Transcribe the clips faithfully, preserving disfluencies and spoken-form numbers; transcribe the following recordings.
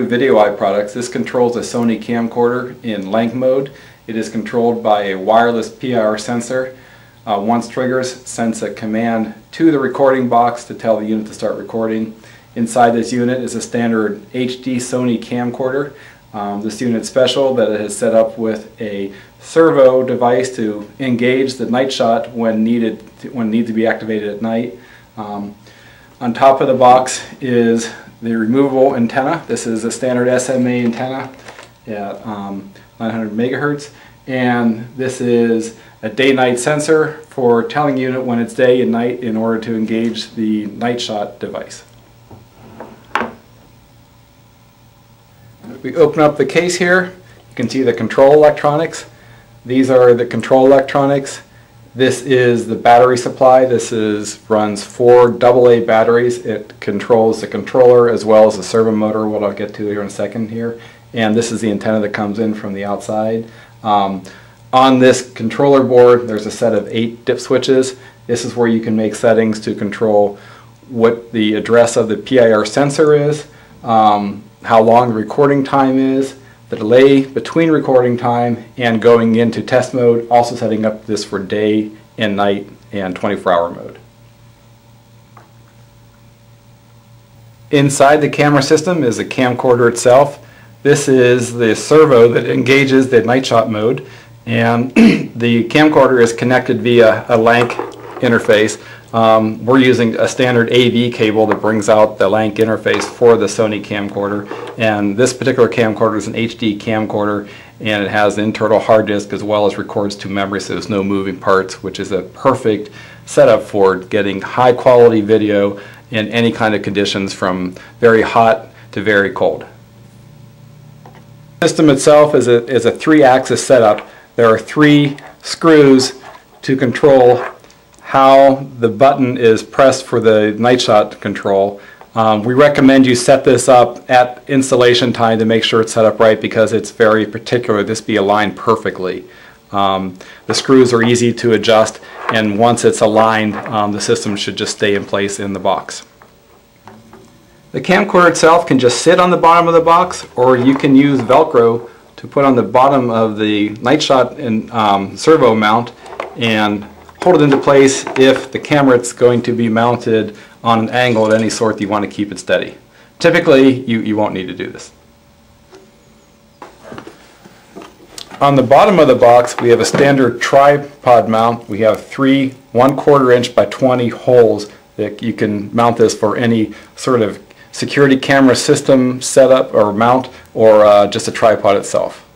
new VideoEye products. This controls a Sony camcorder in lank mode. It is controlled by a wireless P I R sensor. Uh, once triggers, sends a command to the recording box to tell the unit to start recording. Inside this unit is a standard H D Sony camcorder. Um, this unit's special that it is set up with a servo device to engage the night shot when needed, to, when need to be activated at night. Um, on top of the box is the removable antenna. This is a standard S M A antenna at um, nine hundred megahertz, and this is a day-night sensor for telling the unit when it's day and night in order to engage the night shot device. We open up the case here. You can see the control electronics. These are the control electronics. This is the battery supply. This is runs four double A batteries. It controls the controller as well as the servo motor, what I'll get to here in a second here. And this is the antenna that comes in from the outside. Um, on this controller board, there's a set of eight dip switches. This is where you can make settings to control what the address of the P I R sensor is, um, how long the recording time is, the delay between recording time, and going into test mode, also setting up this for day and night and twenty-four hour mode. Inside the camera system is the camcorder itself. This is the servo that engages the night shot mode, and the camcorder is connected via a lank interface. Um, we're using a standard A V cable that brings out the lank interface for the Sony camcorder, and this particular camcorder is an H D camcorder, and it has an internal hard disk as well as records to memory, so there's no moving parts, which is a perfect setup for getting high quality video in any kind of conditions from very hot to very cold. The system itself is a, is a three-axis setup. There are three screws to control how the button is pressed for the night shot control. Um, we recommend you set this up at installation time to make sure it's set up right, because it's very particular this be aligned perfectly. Um, the screws are easy to adjust, and once it's aligned, um, the system should just stay in place in the box. The camcorder itself can just sit on the bottom of the box, or you can use Velcro to put on the bottom of the night shot and um, servo mount and hold it into place if the camera is going to be mounted on an angle at any sort that you want to keep it steady. Typically, you, you won't need to do this. On the bottom of the box, we have a standard tripod mount. We have three one quarter inch by twenty holes that you can mount this for any sort of security camera system setup or mount, or uh, just a tripod itself.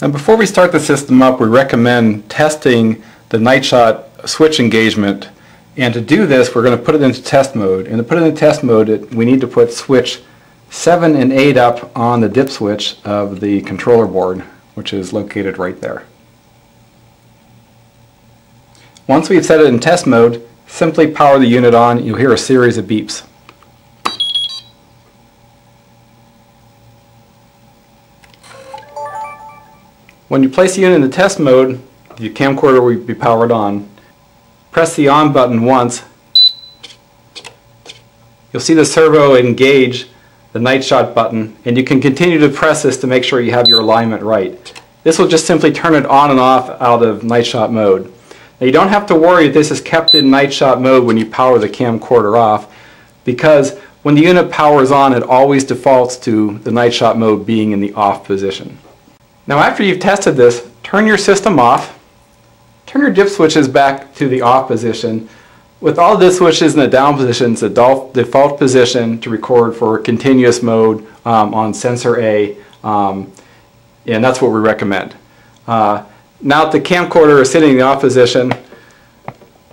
And before we start the system up, we recommend testing the night shot switch engagement. And to do this, we're going to put it into test mode. And to put it into test mode, it, we need to put switch seven and eight up on the dip switch of the controller board, which is located right there. Once we've set it in test mode, simply power the unit on. You'll hear a series of beeps. When you place the unit in the test mode, the camcorder will be powered on. Press the on button once. You'll see the servo engage the night shot button, and you can continue to press this to make sure you have your alignment right. This will just simply turn it on and off out of night shot mode. Now, you don't have to worry if this is kept in night shot mode when you power the camcorder off, because when the unit powers on, it always defaults to the night shot mode being in the off position. Now, after you've tested this, turn your system off, turn your dip switches back to the off position. With all the switches in the down position, it's the default position to record for continuous mode um, on sensor A, um, and that's what we recommend. Uh, now that the camcorder is sitting in the off position,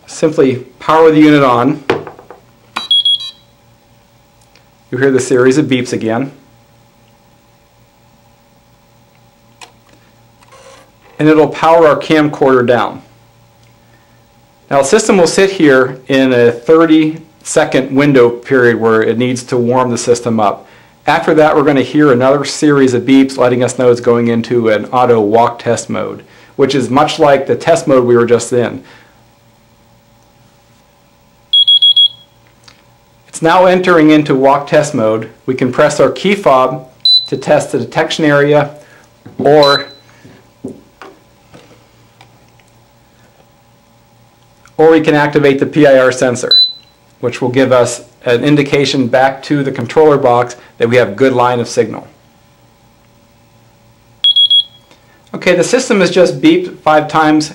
simply power the unit on. You hear the series of beeps again. And it'll power our camcorder down. Now, the system will sit here in a thirty second window period where it needs to warm the system up. After that, we're going to hear another series of beeps letting us know it's going into an auto walk test mode, which is much like the test mode we were just in. It's now entering into walk test mode. We can press our key fob to test the detection area, or or we can activate the P I R sensor, which will give us an indication back to the controller box that we have good line of signal. Okay, the system has just beeped five times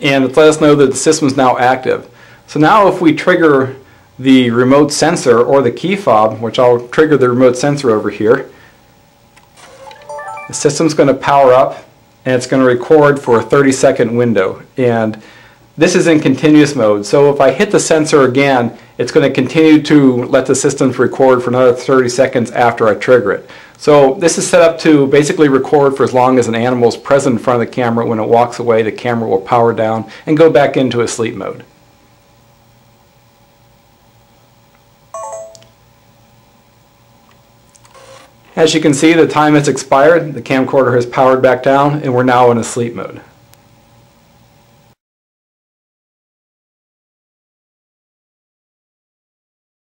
and it's let us know that the system is now active. So now if we trigger the remote sensor or the key fob, which I'll trigger the remote sensor over here, the system's going to power up and it's going to record for a thirty second window. And this is in continuous mode, so if I hit the sensor again, it's going to continue to let the system record for another thirty seconds after I trigger it. So this is set up to basically record for as long as an animal is present in front of the camera. When it walks away, the camera will power down and go back into a sleep mode. As you can see, the time has expired, the camcorder has powered back down, and we're now in a sleep mode.